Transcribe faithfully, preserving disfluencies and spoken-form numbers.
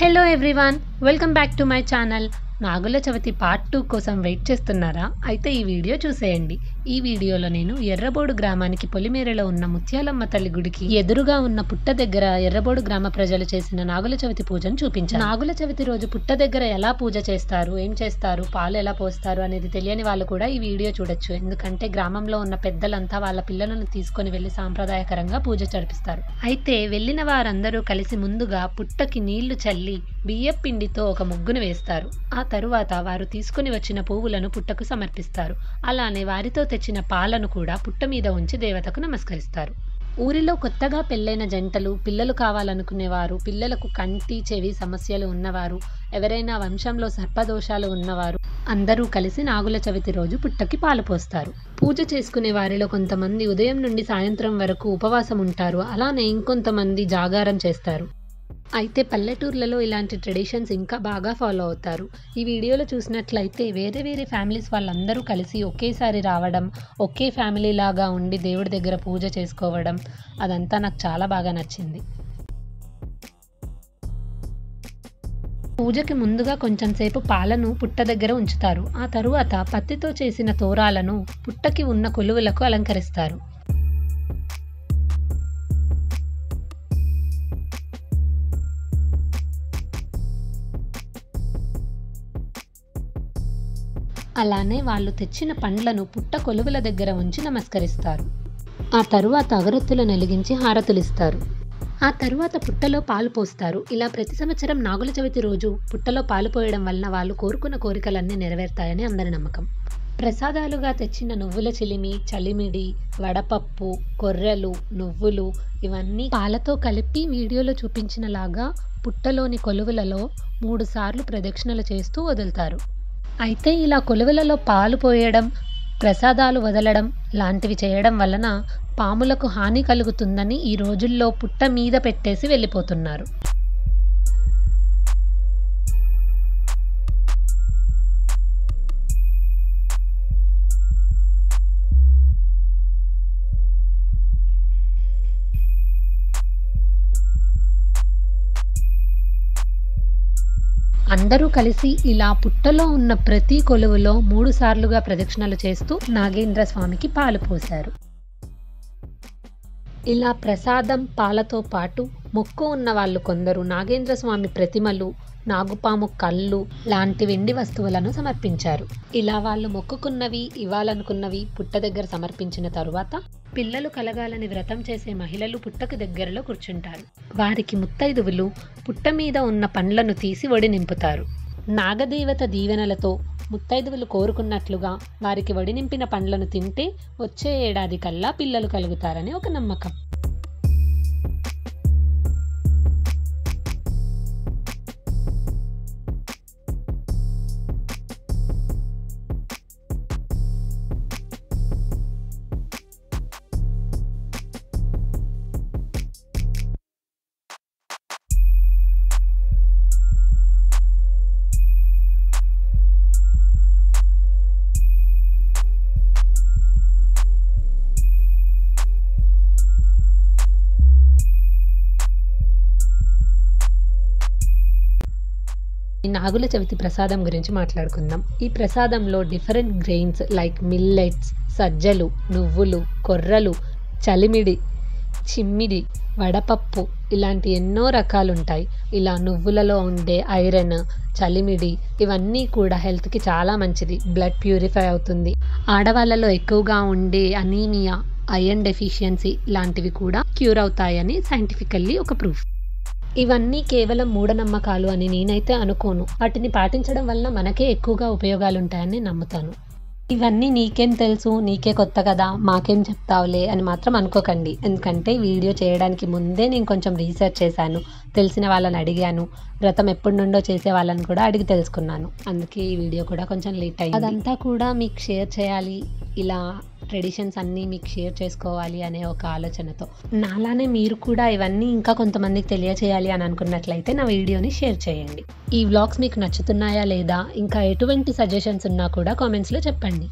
Hello everyone, welcome back to my channel. Nagula Chavithi part two kosam wait chestunnara aithe ee video chuseyandi. Ee video lo nenu Errabodu gramaniki Polimerelo unna Mutyalamma Talli gudiki eduruga unna putta daggara Errabodu grama prajalu chesina Nagula Chavithi poojanu chupinchanu. Nagula Chavithi roju putta daggara ela pooja chestaru, em chestaru, paalu ela postaru anedi teliyani vaallu kuda ee video chudochu. Endukante gramamlo unna peddalanta vaalla pillalanu teeskoni velli saampradayakaranga pooja jarpistaru. Aithe vellina varandaru kalisi munduga puttaki neellu challi బియ్యపు పిండితో ఒక ముగ్గును వేస్తారు. ఆ తరువాత వారు తీసుకొని వచ్చిన పువ్వులను పుట్టకు సమర్పిస్తారు. అలానే వారితో తెచ్చిన పాలను కూడా పుట్ట మీద ఉంచి దేవతకు నమస్కరిస్తారు. ఊరిలో కొత్తగా పెళ్ళైన జంటలు, పిల్లలు కావాలనుకునేవారు, పిల్లలకు కంటి చెవి సమస్యలు ఉన్నవారు, ఎవరైనా వంశంలో సర్పదోషాలు ఉన్నవారు అందరూ కలిసి నాగుల చవితి రోజు పుట్టకి పాలు పోస్తారు. పూజ చేసుకునే వారిలో కొంతమంది ఉదయం నుండి సాయంత్రం వరకు ఉపవాసం ఉంటారు. అలానే ఇంకొంతమంది జాగారం చేస్తారు. అయితే పల్లెటూర్లలో ఇలాంటి ట్రెడిషన్స్ ఇంకా బాగా ఫాలో అవుతారు. ఈ వీడియోలో చూసినట్లయితే వేరే వేరే ఫ్యామిలీస్ వాళ్ళందరూ కలిసి ఒకేసారి రావడం, ఒకే ఫ్యామిలీ లాగా ఉండి దేవుడి దగ్గర పూజ చేసుకోవడం అదంతా నాకు చాలా బాగా నచ్చింది. పూజకి ముందుగా కొంచెం సేపు పాలను పుట్ట దగ్గర ఉంచుతారు. ఆ తరువాత పత్తితో చేసిన తోరాలను పుట్టకి ఉన్న కొలువులకు అలంకరిస్తారు. అలానే వాళ్ళు తెచ్చిన పండ్లను పుట్ట కొలువుల దగ్గర ఉంచి నమస్కరిస్తారు. ఆ తరువాత అగరొత్తులను వెలిగించి హారతులిస్తారు. ఆ తరువాత పుట్టలో పాలు పోస్తారు. ఇలా ప్రతి సంవత్సరం నాగుల చవితి రోజు పుట్టలో పాలు పోయడం వలన వాళ్ళు కోరుకున్న కోరికలన్నీ నెరవేరుతాయని అందరి నమ్మకం. ప్రసాదాలుగా తెచ్చిన నువ్వుల చిలిమి, చలిమిడి, వడపప్పు, కొర్రెలు, నువ్వులు ఇవన్నీ పాలతో కలిపి వీడియోలో చూపించినలాగా పుట్టలోని కొలువులలో మూడు సార్లు ప్రదక్షిణలు చేస్తూ వదులుతారు. అయితే ఇలా కొలువులలో పాలు పోయడం, ప్రసాదాలు వదలడం లాంటివి చేయడం వలన పాములకు హాని కలుగుతుందని ఈ రోజుల్లో పుట్ట మీద పెట్టేసి వెళ్ళిపోతున్నారు. అందరూ కలిసి ఇలా పుట్టలో ఉన్న ప్రతి కొలువులో మూడు సార్లుగా ప్రదక్షిణలు చేస్తూ నాగేంద్ర స్వామికి పాలు పోశారు. ఇలా ప్రసాదం పాలతో పాటు మొక్కు ఉన్న వాళ్ళు కొందరు నాగేంద్ర స్వామి ప్రతిమలు, నాగుపాము కళ్ళు లాంటి వెండి వస్తువులను సమర్పించారు. ఇలా వాళ్ళు మొక్కుకున్నవి, ఇవ్వాలనుకున్నవి పుట్ట దగ్గర సమర్పించిన తరువాత పిల్లలు కలగాలని వ్రతం చేసే మహిళలు పుట్టకు దగ్గరలో కూర్చుంటారు. వారికి ముత్తైదువులు పుట్ట మీద ఉన్న పండ్లను తీసి వడి నింపుతారు. నాగదేవత దీవెనలతో ముత్తైదువులు కోరుకున్నట్లుగా వారికి వడి నింపిన పండ్లను తింటే వచ్చే ఏడాది కల్లా పిల్లలు కలుగుతారని ఒక నమ్మకం. నాగుల చవితి ప్రసాదం గురించి మాట్లాడుకుందాం. ఈ ప్రసాదంలో డిఫరెంట్ గ్రెయిన్స్ లైక్ మిల్లెట్స్, సజ్జలు, నువ్వులు, కొర్రలు, చలిమిడి, చిమ్మిడి, వడపప్పు ఇలాంటి ఎన్నో రకాలుంటాయి. ఇలా నువ్వులలో ఉండే ఐరన్, చలిమిడి ఇవన్నీ కూడా హెల్త్కి చాలా మంచిది. బ్లడ్ ప్యూరిఫై అవుతుంది. ఆడవాళ్ళలో ఎక్కువగా ఉండే అనీమియా, ఐరన్ డెఫిషియన్సీ లాంటివి కూడా క్యూర్ అవుతాయని సైంటిఫికల్లీ ఒక ప్రూఫ్. ఇవన్నీ కేవలం మూఢనమ్మకాలు అని నేనైతే అనుకోను. వాటిని పాటించడం వల్ల మనకే ఎక్కువగా ఉపయోగాలుంటాయని నమ్ముతాను. ఇవన్నీ నీకేం తెలుసు, నీకే కొత్త కదా, మాకేం చెప్తావులే అని మాత్రం అనుకోకండి. ఎందుకంటే వీడియో చేయడానికి ముందే నేను కొంచెం రీసెర్చ్ చేశాను, తెలిసిన వాళ్ళని అడిగాను, వ్రతం ఎప్పటి నుండో చేసే వాళ్ళని కూడా అడిగి తెలుసుకున్నాను. అందుకే ఈ వీడియో కూడా కొంచెం లేట్ అయింది. అదంతా కూడా మీకు షేర్ చేయాలి, ఇలా ట్రెడిషన్స్ అన్నీ మీకు షేర్ చేసుకోవాలి అనే ఒక ఆలోచనతో. నాలానే మీరు కూడా ఇవన్నీ ఇంకా కొంతమందికి తెలియచేయాలి అని అనుకున్నట్లయితే నా వీడియోని షేర్ చేయండి. ఈ వ్లాగ్స్ మీకు నచ్చుతున్నాయా లేదా, ఇంకా ఎటువంటి సజెషన్స్ ఉన్నా కూడా కామెంట్స్లో చెప్పండి.